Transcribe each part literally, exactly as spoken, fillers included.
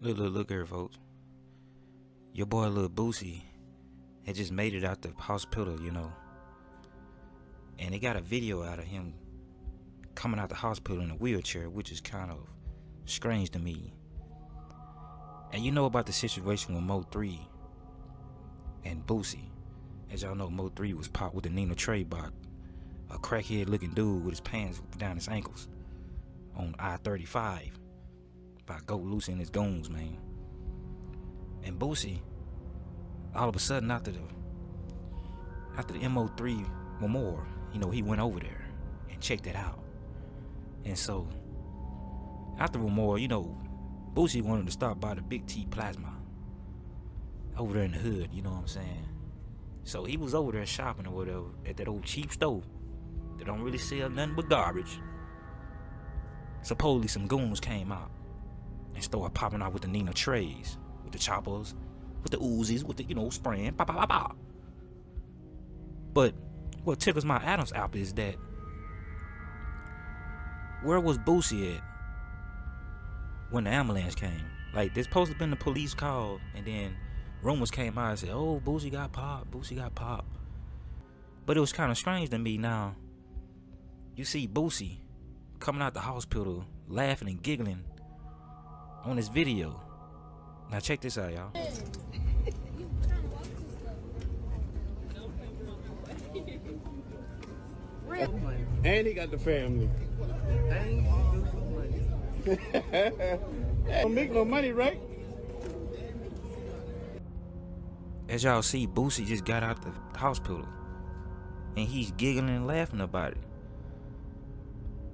Look, look, look here, folks. Your boy, Lil Boosie, had just made it out the hospital, you know. And they got a video out of him coming out the hospital in a wheelchair, which is kind of strange to me. And you know about the situation with Mo three and Boosie. As y'all know, Mo three was popped with the Nina Trey by a crackhead looking dude with his pants down his ankles on I thirty-five by Goat Lucy and his goons, man. And Boosie, all of a sudden, after the after the M O three memorial, you know, he went over there and checked it out. And so after memorial, you know, Boosie wanted to stop by the Big T Plasma over there in the hood, you know what I'm saying? So he was over there shopping or whatever at that old cheap store that don't really sell nothing but garbage. Supposedly some goons came out and started popping out with the Nina Treys, with the choppers, with the Uzis, with the, you know, spraying, pop, pop, pop, pop. But what tickles my Adam's apple is that, where was Boosie at when the ambulance came? Like, there's supposed to have been the police called, and then rumors came out and said, oh, Boosie got popped, Boosie got popped. But it was kind of strange to me now. You see Boosie coming out the hospital, laughing and giggling on this video. Now check this out, y'all. And he got the family. And he do some money. Don't make no money, right? As y'all see, Boosie just got out the hospital, and he's giggling and laughing about it.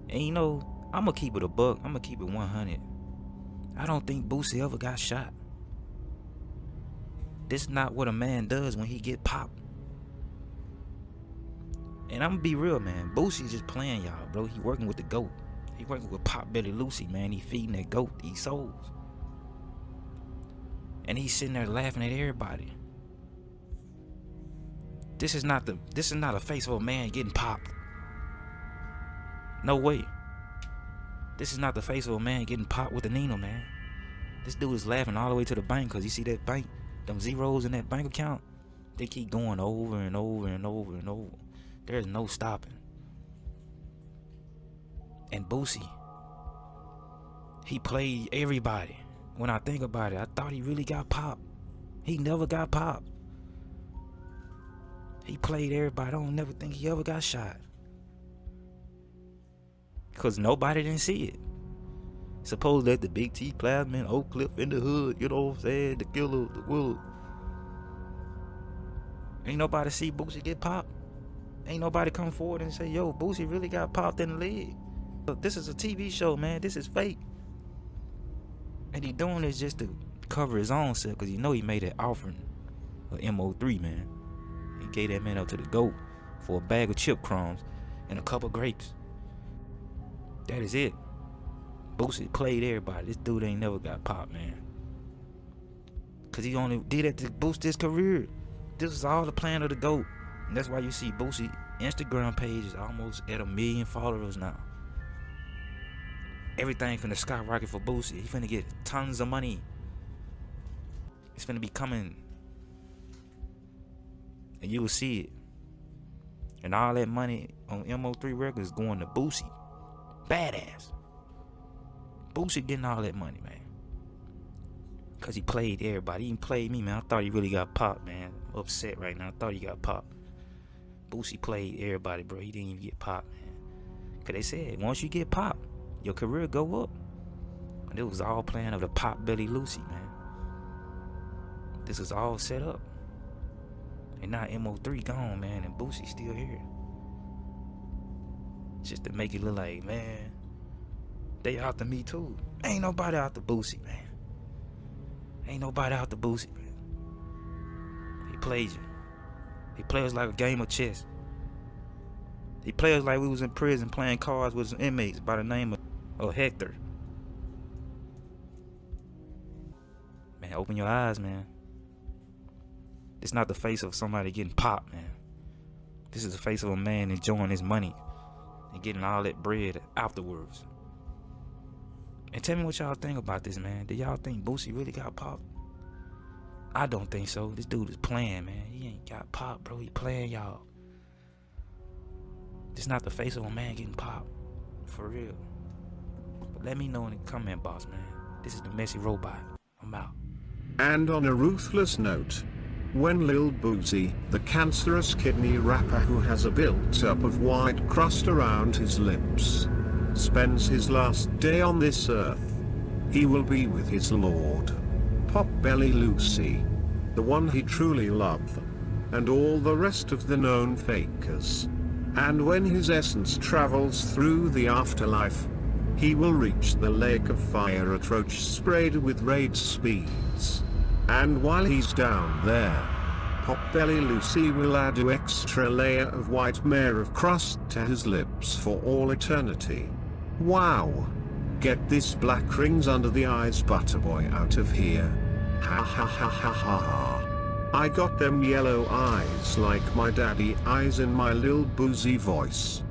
And you know, I'ma keep it a buck. I'ma keep it one hundred. I don't think Boosie ever got shot. This is not what a man does when he get popped. And I'ma be real, man. Boosie's just playing y'all, bro. He working with the GOAT. He working with Pop Billy Lucy, man. He feeding that GOAT these souls. And he's sitting there laughing at everybody. This is not the this is not a face of a man getting popped. No way. This is not the face of a man getting popped with a Nina, man. This dude is laughing all the way to the bank, because you see that bank, them zeros in that bank account, they keep going over and over and over and over. There's no stopping. And Boosie, he played everybody. When I think about it, I thought he really got popped. He never got popped. He played everybody. I don't never think he ever got shot, because nobody didn't see it. Suppose that the Big T Plasma in Oak Cliff in the hood, you know what I'm saying, the killer, the willow. Ain't nobody see Boosie get popped. Ain't nobody come forward and say, yo, Boosie really got popped in the leg. Look, this is a T V show, man. This is fake. And he doing this just to cover his own self, because you know he made an offering of M O three, man. He gave that man up to the GOAT for a bag of chip crumbs and a cup of grapes. That is it. Boosie played everybody. This dude ain't never got popped, man, because he only did it to boost his career. This is all the plan of the GOAT. And that's why you see Boosie's Instagram page is almost at a million followers now. Everything finna skyrocket for Boosie. He finna get tons of money. It's finna be coming, and you will see it. And all that money on M O three Records going to Boosie. Badass. Boosie getting all that money, man, because he played everybody. He even played me, man. I thought he really got popped, man. I'm upset right now. I thought he got popped. Boosie played everybody, bro. He didn't even get popped, man, because they said once you get popped, your career go up. And it was all plan of the Pop Billy Lucy, man. This was all set up. And now M O three gone, man, and Boosie still here, just to make it look like, man, they out to me too. Ain't nobody out to Boosie, man. Ain't nobody out to Boosie, man. He played you. He played us like a game of chess. He played us like we was in prison playing cards with his inmates by the name of, of Hector. Man, open your eyes, man. It's not the face of somebody getting popped, man. This is the face of a man enjoying his money and getting all that bread afterwards. And tell me what y'all think about this, man. Do y'all think Boosie really got popped? I don't think so. This dude is playing, man. He ain't got popped, bro. He playing, y'all. It's not the face of a man getting popped. For real. But let me know in the comment box, man. This is the Messy Robot. I'm out. And on a ruthless note, when Lil Boosie, the cancerous kidney rapper who has a built-up of white crust around his lips, spends his last day on this earth, he will be with his Lord, Pop Billy Lucy, the one he truly loved, and all the rest of the known fakers. And when his essence travels through the afterlife, he will reach the lake of fire at Roach sprayed with raid speeds. And while he's down there, Pop Billy Lucy will add an extra layer of white mare of crust to his lips for all eternity. Wow! Get this black rings under the eyes butterboy out of here. Ha ha ha ha ha ha. I got them yellow eyes like my daddy eyes in my Lil Boosie voice.